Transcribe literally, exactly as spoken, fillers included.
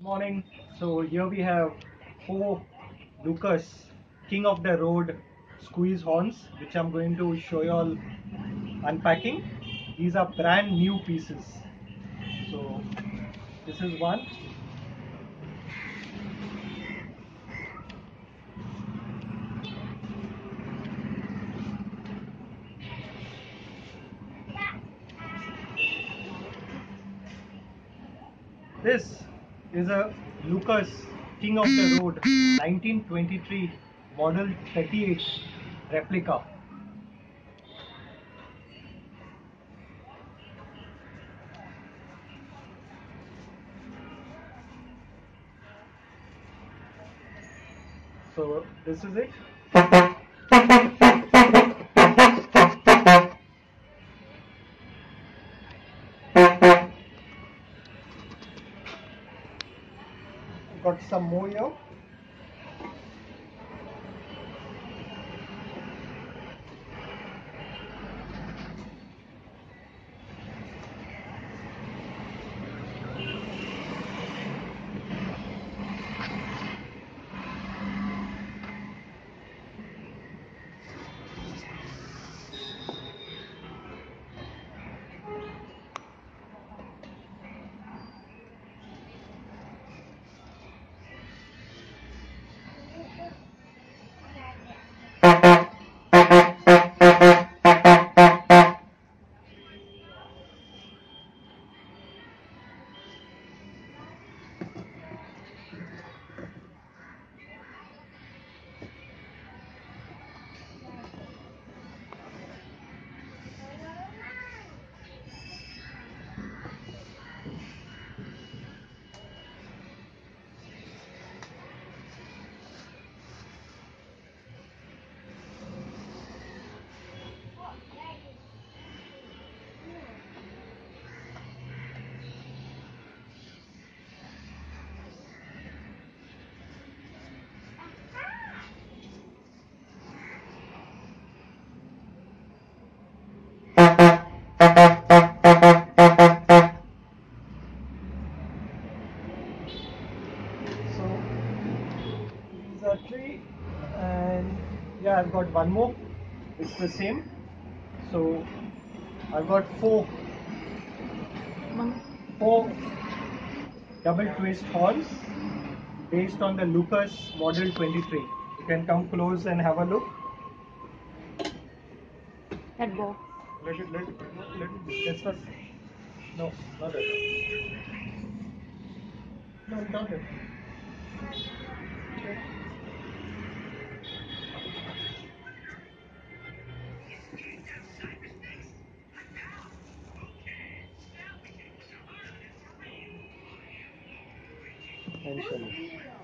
Morning. So here we have four Lucas King of the Road squeeze horns, which I'm going to show you all unpacking. These are brand new pieces. So this is one, this is a Lucas King of the Road nineteen twenty-three model thirty-eight replica. So this is it. Got some more here. Three, and yeah, I've got one more, it's the same, so I've got four four double twist horns based on the Lucas model twenty-three. You can come close and have a look. Let go. Let it, let it, let it, that's not, no, not it. No, not it. Okay. Thank you.